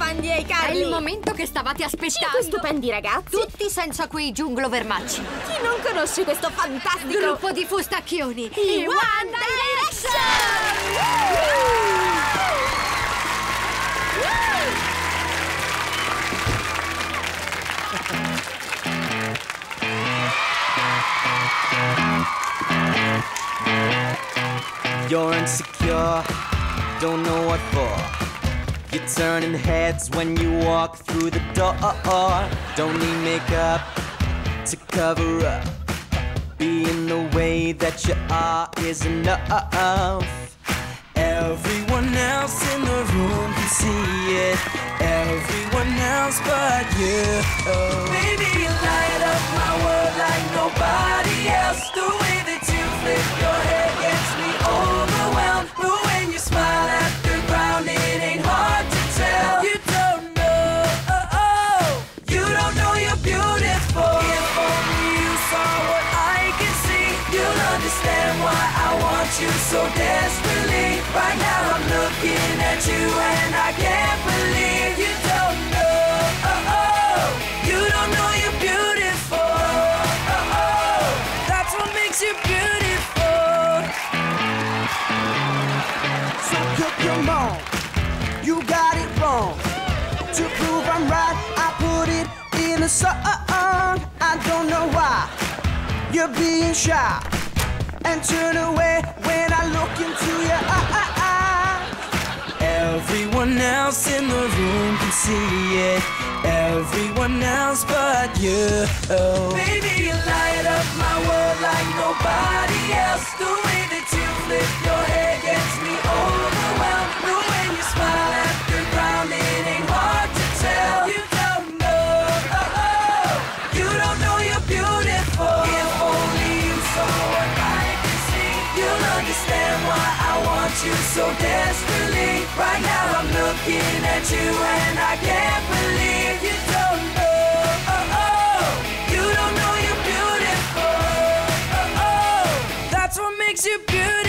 Affandia ai carri! È il momento che stavate aspettando! 5 stupendi ragazzi! Tutti senza quei giunglo vermacci! Chi non conosce questo fantastico gruppo di fustacchioni? I One Direction! You're insecure, don't know what for. You're turning heads when you walk through the door. Don't need makeup to cover up. Being the way that you are is enough. Everyone else in the room can see it. Everyone else but you. Oh. Baby, you light up my world like nobody else. The way that you flip your head gets me overwhelmed. But when you smile at the ground, it ain't hard. You so desperately. Right now I'm looking at you and I can't believe you don't know. You don't know you're beautiful. That's what makes you beautiful. So cook your mom. You got it wrong. To prove I'm right, I put it in a song. I don't know why you're being shy. And turn away when I look into your eyes. Everyone else in the room can see it. Everyone else but you. Baby, you light up my world like nobody else. The way that you flip your hair gets me overwhelmed. But when you smile at the ground, it ain't hard to tell. You don't know, you don't know you're beautiful. If only you saw what I can see, you'll understand why I want you so desperately. Right now I'm looking at you and I can't believe you don't know. You don't know you're beautiful. That's what makes you beautiful.